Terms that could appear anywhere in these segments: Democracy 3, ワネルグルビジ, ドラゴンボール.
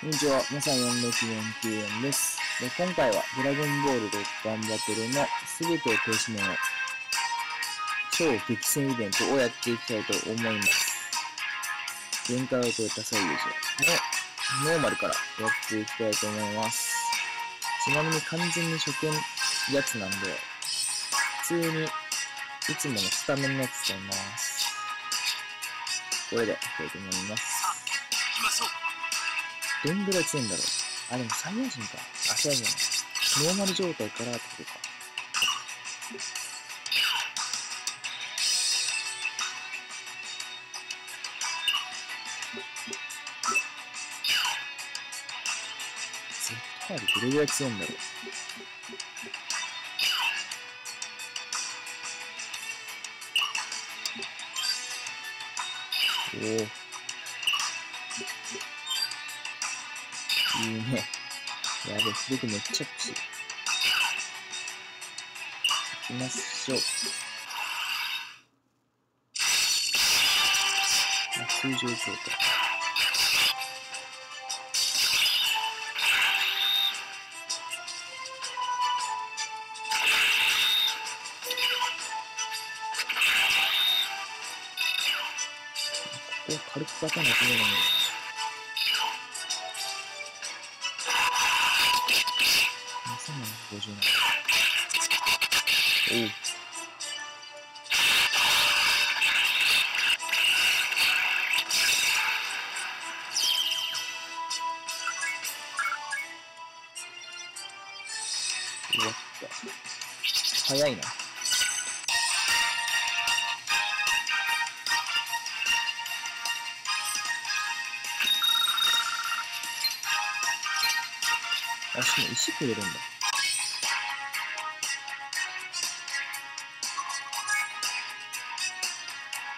こんにちは、皆さん4の9494です。今回はドラゴンボール6番バトルの全てを停止の超激戦イベントをやっていきたいと思います。限界を超えた最優勝のノーマルからやっていきたいと思います。ちなみに完全に初見やつなんで、普通にいつものスタメンのやつ使います。これでいきたいと思います。行きましょう。どんぐらい強いんだろう。あ、でもサイヤ人か。あ、サイヤ人。ノーマル状態からってことか。Z Rどれぐらい強いんだろう。おお。いいね。やべ、すごくめっちゃ欲しい。行きましょう。あ、通常状態。ここは軽くバカなきゃいけないんだ。おお。終わった。早いな。あ、しかも石くれるんだ。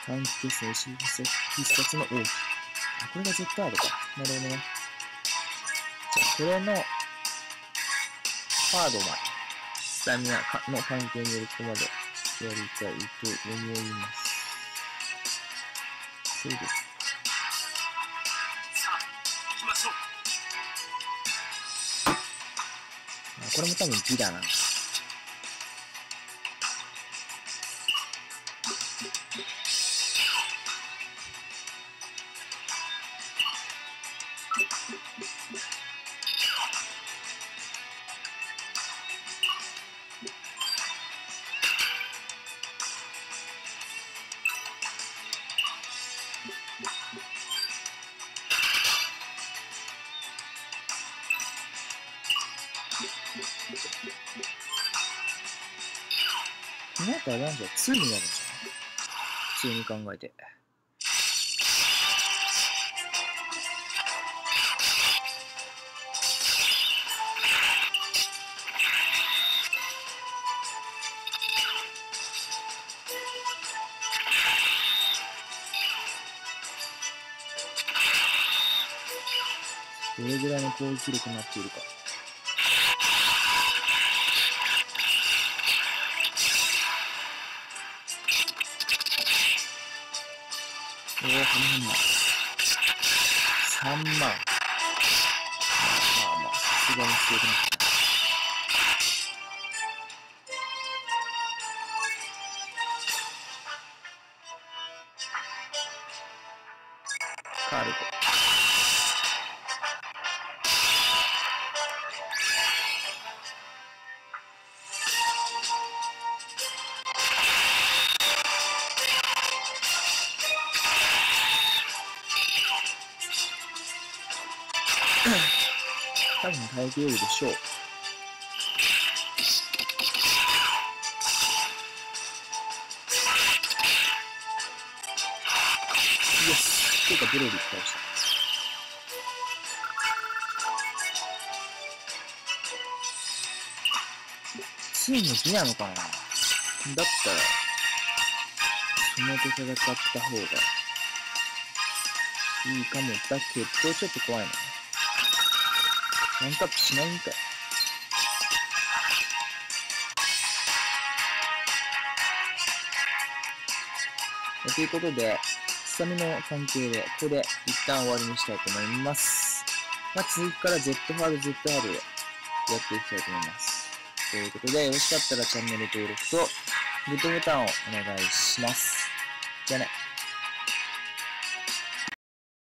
短期決戦、石必殺の王。あ、これが絶対あるか。なるほどね。じゃあ、これの、ハードな、スタミナの関係によるここまでやりたいと思います。そうです。さあ、行きましょう。あ、これも多分ギだな。この後はなんじゃ2になるんじゃない？普通に考えて。どれぐらいの攻撃力になっているか。おお、3万。3万。まあまあまあ、さすがに強くなった。カールコ。多分耐えているでしょう。よし、ていうかブレーで倒した。チームギなのかな。だったら爪と戦った方がいいかもだけど、ちょっと怖いな。ワンタップしないんかい。ということで、スタミナの関係で、ここで一旦終わりにしたいと思います。まあ、次から Z ファールをやっていきたいと思います。ということで、よろしかったらチャンネル登録とグッドボタンをお願いします。じゃあね。